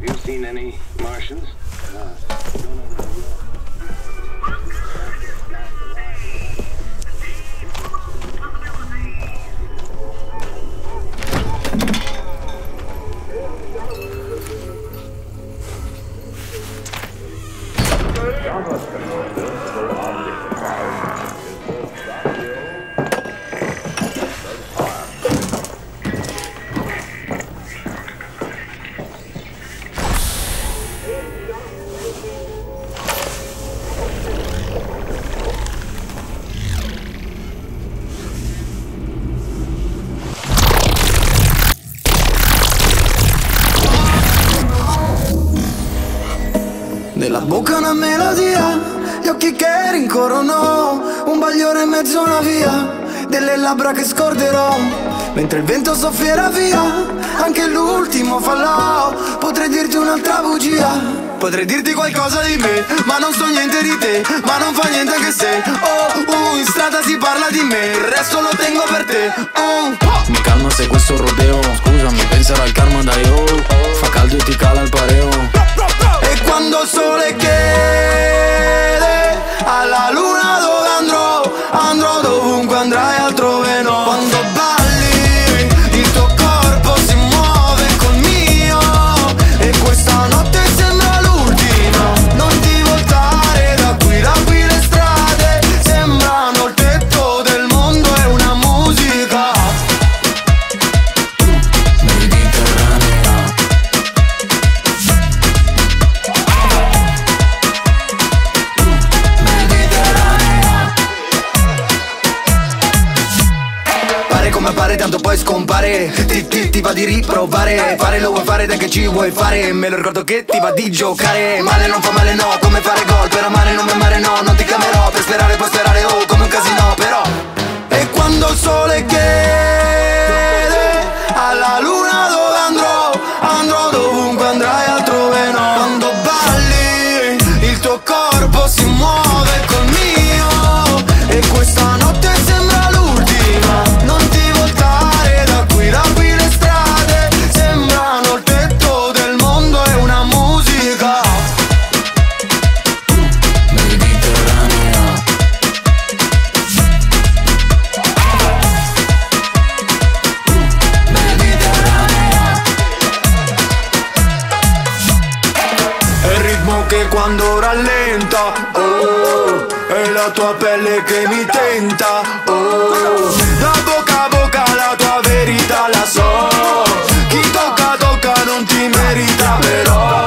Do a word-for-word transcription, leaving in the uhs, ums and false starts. Have you seen any Martians? Uh, no, no, no, no. Nella bocca una melodia, gli occhi che rincorrono, un bagliore in mezzo a una via, delle labbra che scorderò. Mentre il vento soffierà via anche l'ultimo fallò, potrei dirti un'altra bugia, potrei dirti qualcosa di me, ma non so niente di te, ma non fa niente anche se oh, uh, in strada si parla di me, il resto lo tengo per te. uh. Mi calma se questo rodeo, scusami, penserò al karma da io, fa caldo e ti cala il pareo. Quando il sole chiede alla luna dove andrò, andrò dovunque andrai, altrove no. Quando balli il tuo corpo si muove col mio e questa notte sembra l'ultima. Non ti voltare, da qui da qui le strade sembrano il tetto del mondo, è una musica mediterranea. Come appare tanto poi scompare, ti, ti, ti va di riprovare, fare lo vuoi fare dai che ci vuoi fare, me lo ricordo che ti va di giocare. Male non fa male no, come fare gol, per amare non mi amare no, non ti camerò, per sperare puoi sperare oh come un casino però. E quando il sole chiede alla luna dove andrò, andrò dovunque andrai, altrove no. Quando balli il tuo corpo si muove col mio e questa notte sembra l'ultima. Che quando rallenta, oh, è la tua pelle che mi tenta, oh, da bocca a bocca la tua verità la so, chi tocca tocca non ti merita però.